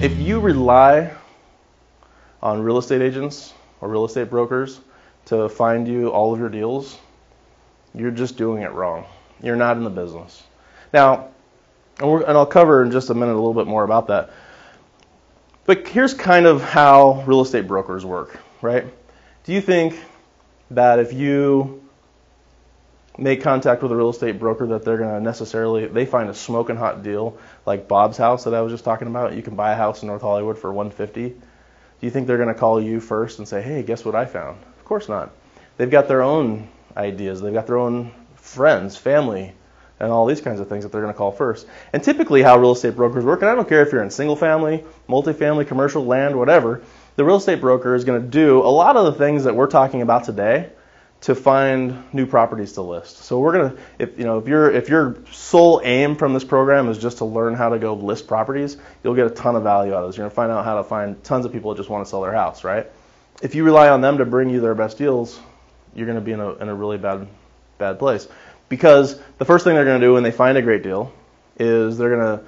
If you rely on real estate agents or real estate brokers to find you all of your deals, you're just doing it wrong. You're not in the business. Now, and I'll cover in just a minute a little bit more about that. But here's kind of how real estate brokers work, right? Do you think that if you make contact with a real estate broker that they're going to necessarily, they find a smoking hot deal like Bob's house that I was just talking about? You can buy a house in North Hollywood for $150. Do you think they're going to call you first and say, hey, guess what I found? Of course not. They've got their own ideas. They've got their own friends, family, and all these kinds of things that they're going to call first. And typically how real estate brokers work, and I don't care if you're in single family, multifamily, commercial, land, whatever, the real estate broker is going to do a lot of the things that we're talking about today to find new properties to list. So we're gonna, if your sole aim from this program is just to learn how to go list properties, you'll get a ton of value out of this. You're gonna find out how to find tons of people that just want to sell their house, right? If you rely on them to bring you their best deals, you're gonna be in a really bad place, because the first thing they're gonna do when they find a great deal is they're gonna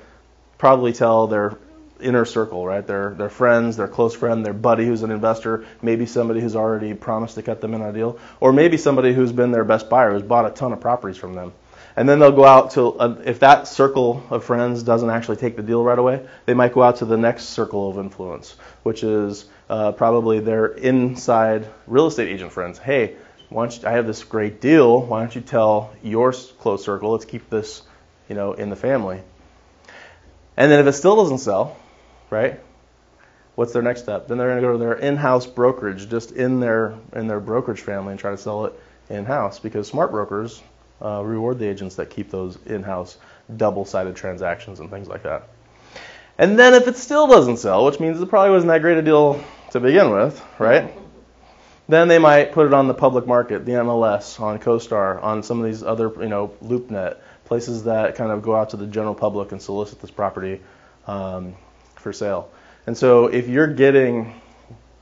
probably tell their inner circle, right? Their friends, their close friend, their buddy who's an investor, maybe somebody who's already promised to cut them in a deal, or maybe somebody who's been their best buyer, who's bought a ton of properties from them. And then they'll go out to, if that circle of friends doesn't actually take the deal right away, they might go out to the next circle of influence, which is probably their inside real estate agent friends. Hey, I have this great deal. Why don't you tell your close circle? Let's keep this, in the family. And then if it still doesn't sell, right? What's their next step? Then they're going to go to their in-house brokerage, just in their brokerage family, and try to sell it in-house, because smart brokers reward the agents that keep those in-house double-sided transactions and things like that. And then if it still doesn't sell, which means it probably wasn't that great a deal to begin with, right? Then they might put it on the public market, the MLS, on CoStar, on some of these other, LoopNet, places that kind of go out to the general public and solicit this property for sale. And so if you're getting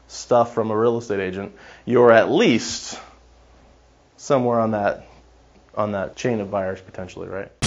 stuff from a real estate agent, you're at least somewhere on that chain of buyers potentially, right?